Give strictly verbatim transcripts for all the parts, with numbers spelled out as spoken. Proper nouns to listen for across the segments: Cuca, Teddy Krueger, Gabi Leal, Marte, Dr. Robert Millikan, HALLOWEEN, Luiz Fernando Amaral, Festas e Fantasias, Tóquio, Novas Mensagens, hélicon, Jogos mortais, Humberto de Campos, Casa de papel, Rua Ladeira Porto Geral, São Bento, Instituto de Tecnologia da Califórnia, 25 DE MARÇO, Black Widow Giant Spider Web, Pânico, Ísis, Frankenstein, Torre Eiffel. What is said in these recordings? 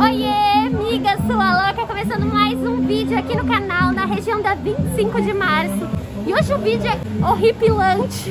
Oiê, amiga, sua louca, começando mais um vídeo aqui no canal, na região da vinte e cinco de março. E hoje o vídeo é horripilante,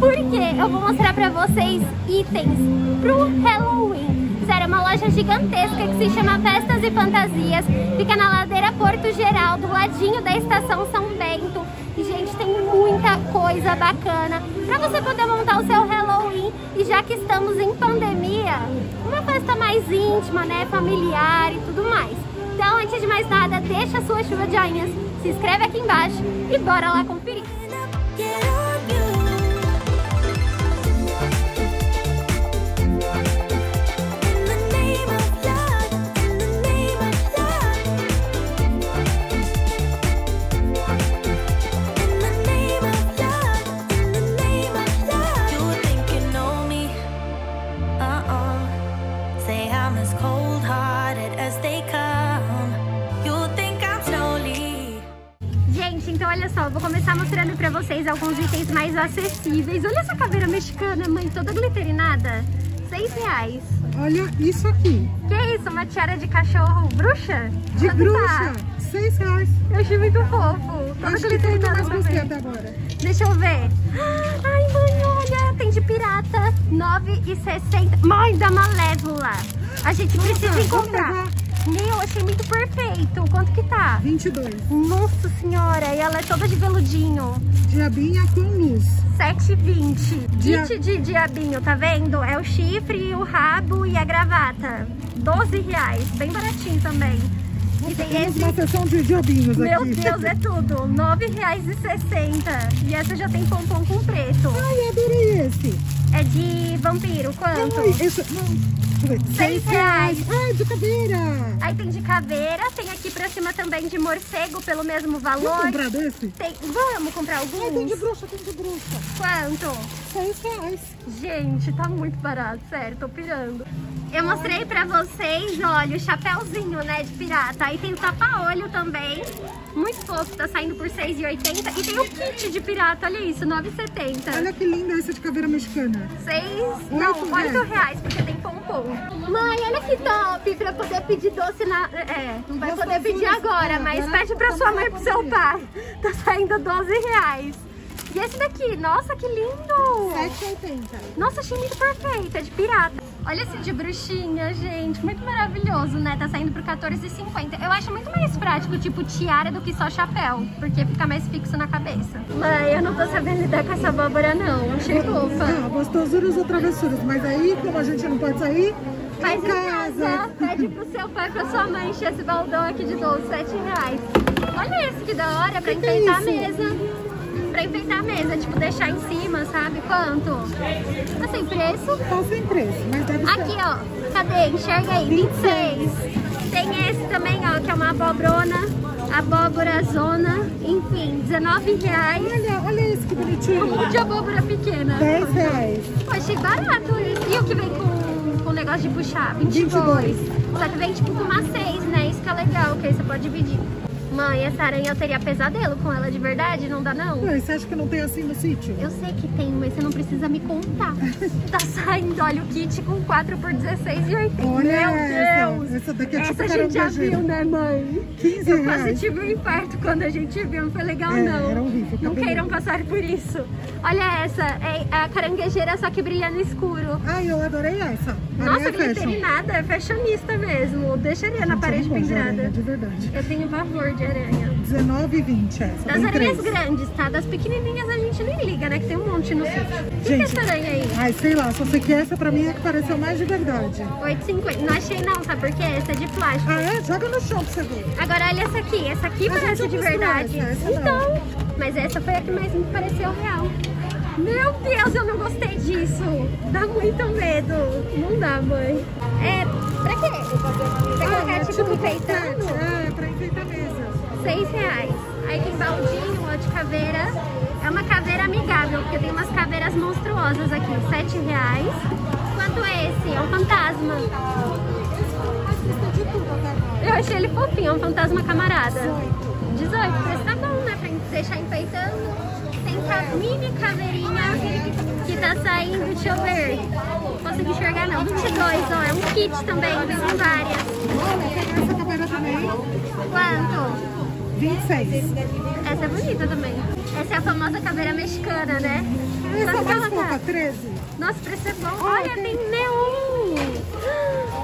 porque eu vou mostrar pra vocês itens pro Halloween. Sério, é uma loja gigantesca que se chama Festas e Fantasias, fica na Ladeira Porto Geral, do ladinho da estação São Bento. E, gente, tem muita coisa bacana pra você poder montar o seu Halloween. E já que estamos em pandemia, uma festa mais íntima, né, familiar e tudo mais. Então, antes de mais nada, deixa a sua chuva de joinhas, se inscreve aqui embaixo e bora lá conferir. Olha só, eu vou começar mostrando pra vocês alguns itens mais acessíveis. Olha essa caveira mexicana, mãe, toda glitterinada. seis reais. Olha isso aqui. Que é isso? Uma tiara de cachorro bruxa? De Quanto bruxa, tá? seis reais. Eu achei muito fofo. Toda acho glitterinada. Que mais mais agora. Deixa eu ver. Ai, mãe, olha, tem de pirata. nove e sessenta. Mãe, da Malévola. A gente Nossa, precisa encontrar. Meu, achei muito perfeito. Quanto que tá? vinte e dois. Nossa senhora, e ela é toda de veludinho. Diabinha com luz. sete e vinte. Dia... Kit de diabinho, tá vendo? É o chifre, o rabo e a gravata. doze reais, bem baratinho também. Nossa, e tem esse... uma sessão de diabinhos Meu aqui. Deus, é tudo. nove reais e sessenta. E essa já tem pompom com preto. Ai, adorei esse. É de vampiro, quanto? Ai, esse... Não. seis reais. Ai, de caveira. Aí tem de caveira, tem aqui pra cima também de morcego pelo mesmo valor. Vamos comprar desse? Tem... Vamos comprar alguns? Ai, tem de bruxa, tem de bruxa. Quanto? seis reais. Gente, tá muito barato, sério, tô pirando. Eu mostrei pra vocês, olha, o chapéuzinho, né, de pirata. Aí tem o tapa-olho também. Muito fofo, tá saindo por seis e oitenta. E tem o kit de pirata, olha isso, nove e setenta. Olha que linda essa de caveira mexicana. seis, não, oito reais, porque tem pompom. Mãe, olha que top, pra poder pedir doce na... É, não vai poder pedir agora, mas pede pra sua mãe e pro seu pai. Tá saindo doze reais. E esse daqui, nossa, que lindo! sete e oitenta. Nossa, achei muito perfeito, é de pirata. Olha esse de bruxinha, gente, muito maravilhoso, né? Tá saindo por quatorze e cinquenta. Eu acho muito mais prático, tipo, tiara do que só chapéu, porque fica mais fixo na cabeça. Mãe, eu não tô sabendo lidar com essa abóbora, não. Achei fofa. Não, gostosuras ou travessuras, mas aí, como a gente não pode sair... Faz em casa, pede pro seu pai, pra sua mãe, encher esse baldão aqui de doze, sete reais. Olha esse que da hora, pra enfeitar a mesa. Pra enfeitar a mesa, tipo, deixar em cima, sabe? Quanto? Tá sem preço? Tá sem preço, mas deve ser. Aqui, ó. Cadê? Enxerga aí. vinte e seis. Tem esse também, ó, que é uma abobrona, abóbora zona. Enfim, dezenove reais. Olha, olha esse que bonitinho. Um de abóbora pequena. dez reais. Pô, achei barato isso. E o que vem com, com o negócio de puxar? vinte e dois. vinte e dois. Só que vem, tipo, com uma seis, né? Isso que é legal, que aí você pode dividir. Mãe, essa aranha eu teria pesadelo com ela de verdade, não dá não? Mãe, você acha que não tem assim no sítio? Eu sei que tem, mas você não precisa me contar. Tá saindo, olha o kit com quatro por dezesseis e oitenta. Olha meu Deus! Essa, essa daqui é tipo essa a gente já viu, né, mãe? quinze reais. Eu quase tive um infarto quando a gente viu, não foi legal é, não. Era horrível. Não queiram passar por isso. Olha essa, é a caranguejeira só que brilha no escuro. Ai, eu adorei essa. Aranha Nossa, glitterinada, é fashionista mesmo. Deixaria gente, na parede pendurada. De verdade. Eu tenho pavor de aranha. dezenove e vinte essa. Das aranhas grandes, tá? Das pequenininhas a gente nem liga, né? Que tem um monte no sítio. O que é essa aranha aí? Ai, sei lá. Só sei que essa pra mim é que pareceu mais de verdade. oito e cinquenta. Não achei não, sabe por quê? Essa é de plástico. Ah, é? Joga no chão pra você ver. Agora olha essa aqui. Essa aqui parece de verdade. Essa, essa então. Não. Mas essa foi a que mais me pareceu real. Meu Deus, eu não gostei disso. Dá muito medo. Não dá, mãe. É, pra quê? Pra colocar ah, tipo enfeitando? É, pra enfeitar mesmo. seis reais. Aí tem baldinho, ó, de caveira. É uma caveira amigável, porque tem umas caveiras monstruosas aqui. sete reais. Quanto é esse? É um fantasma. Eu achei ele fofinho, é um fantasma camarada. dezoito. Esse tá bom, né? Pra deixar enfeitando. Tem a mini caveirinha que tá saindo, deixa eu ver. Vou consigo enxergar não. vinte e dois, ó, é um kit também, são várias. Essa cabana também. Quanto? vinte e seis. Essa é bonita também. Essa é a famosa caveira mexicana, né? Essa mais pouca, treze. Nossa, preço é bom. Olha, tem, tem neon.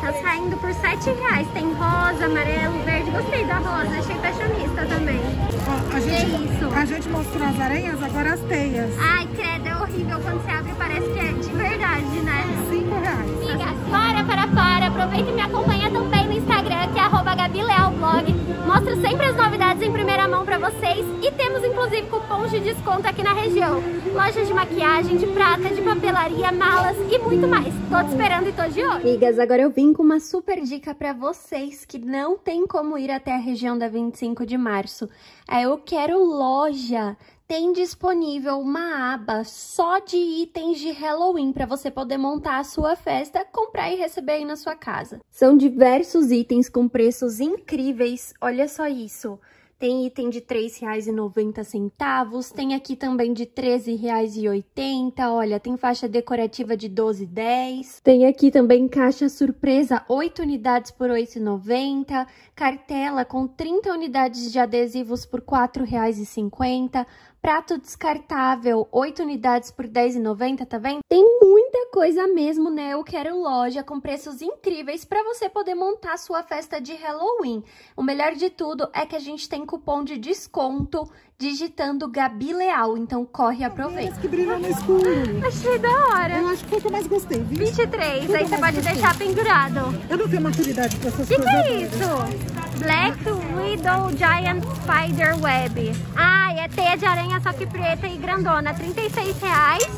Tá saindo por sete reais. Tem rosa, amarelo, verde. Gostei da rosa, achei fashionista também. Ó, a gente, é isso. A gente mostrou as aranhas, agora as teias. Ai, credo, é horrível. Quando você abre parece que é de verdade, né? cinco reais. Amiga, para, para, para. Aproveita e me acompanha também no Instagram, que é arroba Gabi Leal Blog. Mostro sempre as novidades em primeira mão pra vocês e temos inclusive cupons de desconto aqui na região. Lojas de maquiagem, de prata, de papelaria, malas e muito mais. Tô te esperando e tô de olho. Amigas, agora eu vim com uma super dica pra vocês que não tem como ir até a região da vinte e cinco de março. É Eu Quero Loja. Tem disponível uma aba só de itens de Halloween para você poder montar a sua festa, comprar e receber aí na sua casa. São diversos itens com preços incríveis, olha só isso. Tem item de três reais e noventa centavos, tem aqui também de treze reais e oitenta, olha, tem faixa decorativa de doze reais e dez. Tem aqui também caixa surpresa, oito unidades por oito reais e noventa, cartela com trinta unidades de adesivos por quatro reais e cinquenta. Prato descartável, oito unidades por dez reais e noventa, tá vendo? Tem muita coisa mesmo, né? Eu Quero Loja, com preços incríveis pra você poder montar sua festa de Halloween. O melhor de tudo é que a gente tem cupom de desconto digitando Gabi Leal, então corre e aproveita. Que brilham no escuro. Achei da hora. Eu acho que foi o que eu mais gostei. vinte e três, tudo aí você pode gostei. deixar pendurado. Eu não tenho maturidade pra essas coisas. O que é isso? Black Widow Giant Spider Web. Ah, é teia de aranha, só que preta e grandona. trinta e seis reais.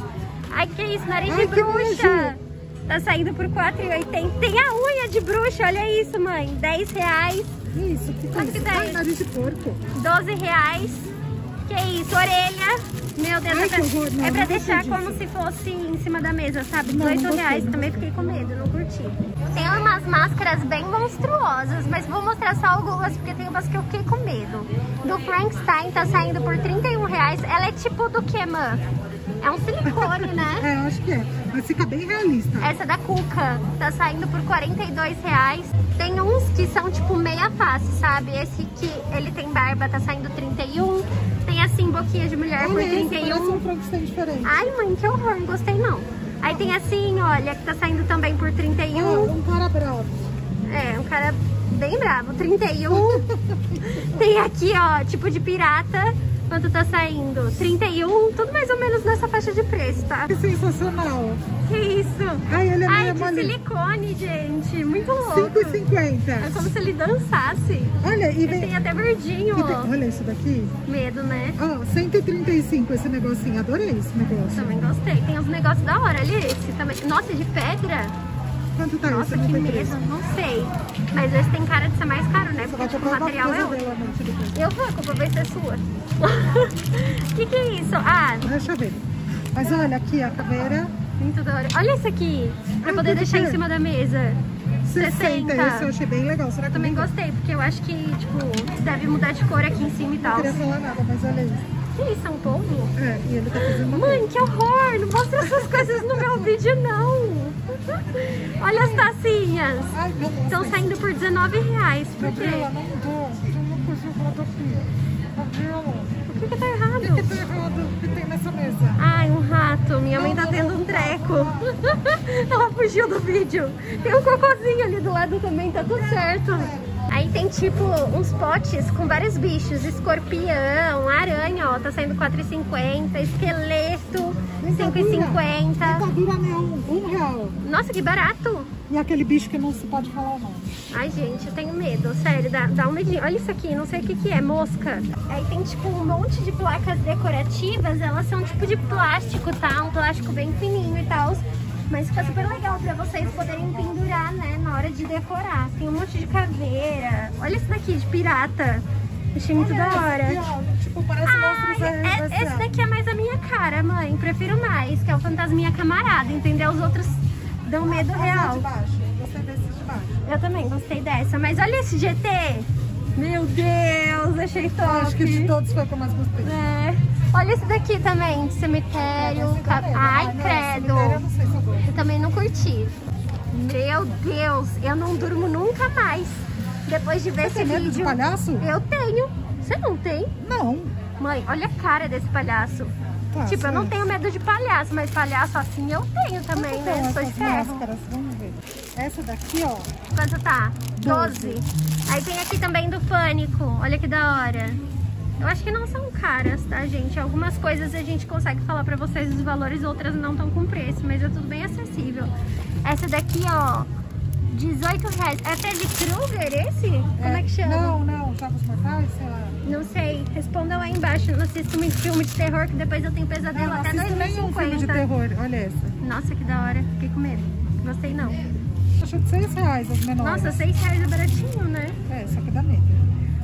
Ai, que isso, nariz Ai, de bruxa. Tá saindo por quatro reais e oitenta. Tem a unha de bruxa, olha isso, mãe. dez reais. Isso, que coisa. Ai, nariz de porco. doze reais. Que isso, orelha. Meu Deus, Ai, é pra, horror, não, é pra deixar como disso. se fosse em cima da mesa, sabe? dezoito reais. Também fiquei com medo, não curti. Tem umas máscaras bem monstruosas, mas vou mostrar só algumas, porque tem umas que eu fiquei com medo. Do Frankenstein, tá saindo por trinta e um reais. Ela é tipo do que, mãe? É um silicone, né? É, eu acho que é. Mas fica bem realista. Essa é da Cuca. Tá saindo por quarenta e dois reais. Tem uns que são tipo meia face, sabe? Esse que ele tem barba, tá saindo trinta e um. Tem assim, boquinha de mulher é por esse, trinta e um. Um Frankenstein diferente. Ai, mãe, que horror. Não gostei, não. Aí tem assim, olha, que tá saindo também por trinta e um. É, um cara bravo. É, um cara bem bravo. trinta e um. Tem aqui, ó, tipo de pirata. Quanto tá saindo? trinta e um, tudo mais ou menos nessa faixa de preço, tá? Que sensacional! Que isso! Ai, ele é Ai de mania. silicone, gente! Muito louco! cinco reais e cinquenta. É como se ele dançasse. Olha, e vem... tem até verdinho, ó. Tem... Olha isso daqui. Medo, né? Ó, oh, cento e trinta e cinco esse negocinho. Adorei esse negócio. Também gostei. Tem uns negócios da hora. Olha esse também. Nossa, de pedra? Quanto tá Nossa, esse? que medo. Não sei. Mas esse tem cara de ser mais caro, né? Porque tipo, o material é outro. Eu vou, a culpa vai ser sua. O que que é isso? Ah, deixa eu ver. Mas olha aqui a caveira. Muito da hora. Olha isso aqui, pra ah, poder deixar em cima da mesa. sessenta. Isso eu achei bem legal. Será que também gostei, porque eu acho que, tipo, deve mudar de cor aqui em cima e tal. Não queria falar nada, mas olha isso. Que isso, é um polvo? É, e ele tá fazendo uma... Mãe, que horror! Não mostra essas coisas no meu vídeo, não! Olha as tacinhas! Estão saindo por dezenove reais, por quê? O que que tá errado? O que que tá errado que tem nessa mesa? Ai, um rato! Minha mãe tá tendo um treco! Ela fugiu do vídeo! Tem um cocôzinho ali do lado também, tá tudo certo! Aí tem tipo uns potes com vários bichos, escorpião, aranha, ó, tá saindo quatro reais e cinquenta, esqueleto, cinco reais e cinquenta. Dentadura neon, um real. Nossa, que barato! E aquele bicho que não se pode falar não. Ai, gente, eu tenho medo, sério, dá, dá um medinho. Olha isso aqui, não sei o que que é, mosca. Aí tem tipo um monte de placas decorativas, elas são tipo de plástico, tá? Um plástico bem fininho e tal. Mas fica super legal pra vocês poderem pendurar, né, na hora de decorar. Tem um monte de caveira. Olha isso daqui, de pirata. Achei muito Olha, da hora. Esse, tipo, parece Ai, é, esse daqui é mais a minha cara, mãe. Prefiro mais, que é o fantasminha camarada, entendeu? Os outros dão medo real. Eu gostei desses de baixo. Eu também gostei dessa. Mas olha esse G T. Meu Deus, achei top. Eu acho que de todos foi o que eu mais gostei. É. Olha esse daqui também, de cemitério. É, ca... Ai, não, credo. Eu, não sei se eu, eu também não curti. Meu Deus, eu não durmo nunca mais. Depois de ver você esse vídeo. Você tem medo de palhaço? Eu tenho. Você não tem? Não. Mãe, olha a cara desse palhaço. Tá, tipo, sim. Eu não tenho medo de palhaço, mas palhaço assim eu tenho também, quanto né? Eu sou de ferro. Máscaras? Vamos ver. Essa daqui, ó. Quanto tá? doze. Aí tem aqui também do Pânico. Olha que da hora. Eu acho que não são caras, tá, gente? Algumas coisas a gente consegue falar pra vocês os valores, outras não estão com preço, mas é tudo bem acessível. Essa daqui, ó, dezoito reais. É Teddy Krueger esse? É. Como é que chama? Não, não. Jogos mortais, sei lá. Não sei. Respondam aí embaixo. Eu não assisto muito filme de terror, que depois eu tenho pesadelo não, até dois mil e cinquenta. Não, não filme de terror. Olha essa. Nossa, que da hora. Fiquei com medo. Gostei não. Acho de seis reais as menores. Nossa, seis reais é baratinho, né? É, só que dá medo.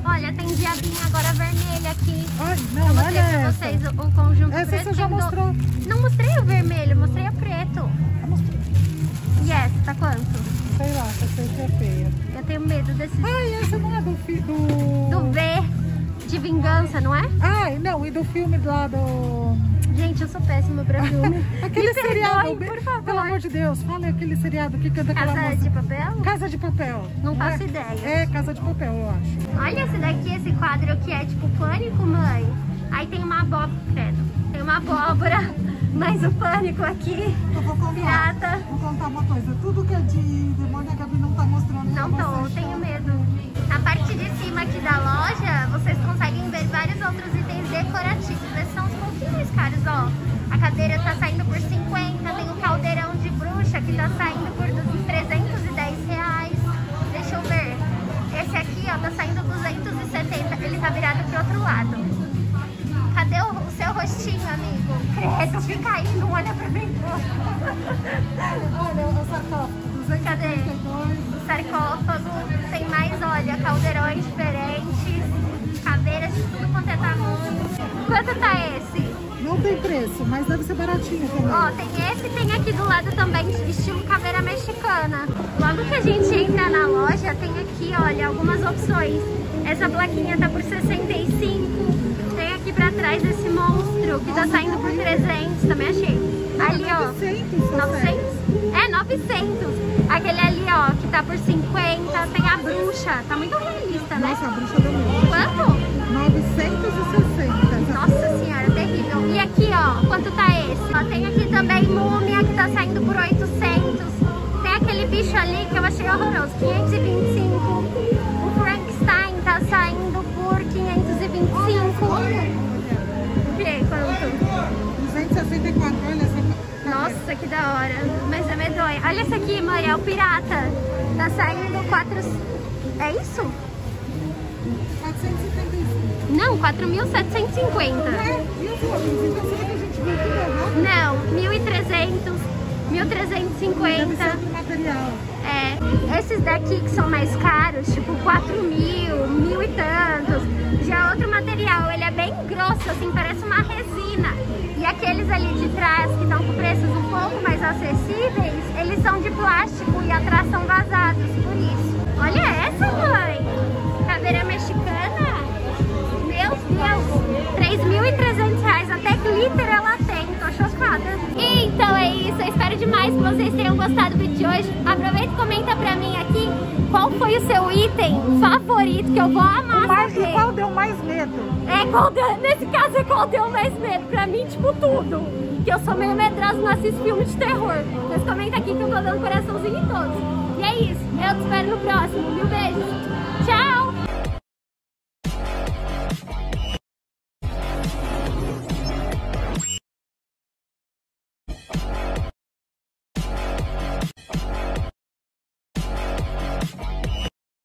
Olha, tem diabinha agora vermelha aqui. Ai, não, eu mostrei pra essa. Vocês o, o conjunto essa preto. Essa você já mostrou. Do... Não mostrei o vermelho, mostrei a preto. Eu mostrei. E essa, tá quanto? Sei lá, essa aqui é feia. Eu tenho medo desse... Ai, essa não é do... Fi... do... do V de vingança, não é? Ai, não, e do filme lá do... Gente, eu sou péssima pra filme. Aquele perdoe, seriado... por favor. Pelo amor de Deus, fala aquele seriado que canta aquela música. Casa de papel? Casa de papel. Não, não faço é? Ideia. É, Casa de Papel, eu acho. Olha esse daqui, esse quadro que é tipo Pânico, mãe. Aí tem uma abóbora, credo. Tem uma abóbora, mas o Pânico aqui... Eu vou contar, pirata. Vou contar uma coisa. Tudo que é de... a Gabi não tá mostrando. Não tô, eu tenho medo. A parte de cima aqui da loja, vocês conseguem ver vários outros itens decorativos. Esses são um pouquinho mais caros, ó. A cadeira tá saindo por cinquenta, tem o caldeirão de bruxa que tá saindo por trezentos e dez reais. Deixa eu ver. Esse aqui, ó, tá saindo duzentos e setenta, ele tá virado pro outro lado. Cadê o, o seu rostinho, amigo? Credo, fica aí, não olha pra mim. Olha, eu só topo. Cadê? O sarcófago, tem mais, olha, caldeirões diferentes, caveiras de tudo quanto é tamanho. Quanto tá esse? Não tem preço, mas deve ser baratinho também. Ó, tem esse e tem aqui do lado também, estilo caveira mexicana. Logo que a gente entra na loja, tem aqui, olha, algumas opções. Essa plaquinha tá por sessenta e cinco, tem aqui pra trás esse monstro que tá saindo por trezentos, também achei. Ali, ó, novecentos. É, novecentos. Aquele ali, ó, que tá por cinquenta. Tem a bruxa. Tá muito realista, né? Nossa, a bruxa deu muito. Quanto? novecentos e sessenta. Nossa senhora, terrível. E aqui, ó, quanto tá esse? Ó, tem aqui também múmia, que tá saindo por oitocentos. Tem aquele bicho ali que eu achei horroroso, quinhentos e vinte e cinco. O Frankenstein tá saindo por quinhentos e vinte e cinco. O que? Quanto? duzentos e sessenta e quatro, olha essa. Nossa, que da hora. Mas é medonha. Olha esse aqui, mãe. É o pirata. Tá saindo quatro... É isso? quatrocentos e setenta e cinco. Não, quatro mil setecentos e cinquenta. É, e o que a gente viu aqui, né? Não, mil e trezentos, mil trezentos e cinquenta. Material. É. Esses daqui que são mais caros, tipo quatro mil, mil e tantos. Já outro material. Ele é bem grosso, assim, parece uma resina. E aqueles ali de trás, que estão com preços um pouco mais acessíveis, eles são de plástico e atrás são vazados, por isso. Olha essa, mãe! Caveira mexicana? Meu Deus! três mil e trezentos reais, até glitter ela tem, tô chocada. E então é isso, eu espero demais que vocês tenham gostado do vídeo de hoje. Aproveita e comenta pra mim aqui qual foi o seu item favorito, que eu vou amar. Mas qual deu mais medo? É, qual deu, nesse caso é qual deu mais medo, pra mim, tipo, tudo. Que eu sou meio medrosa, não assisto filme de terror. Mas comenta aqui que eu tô dando coraçãozinho em todos. E é isso, eu te espero no próximo, mil beijos, tchau!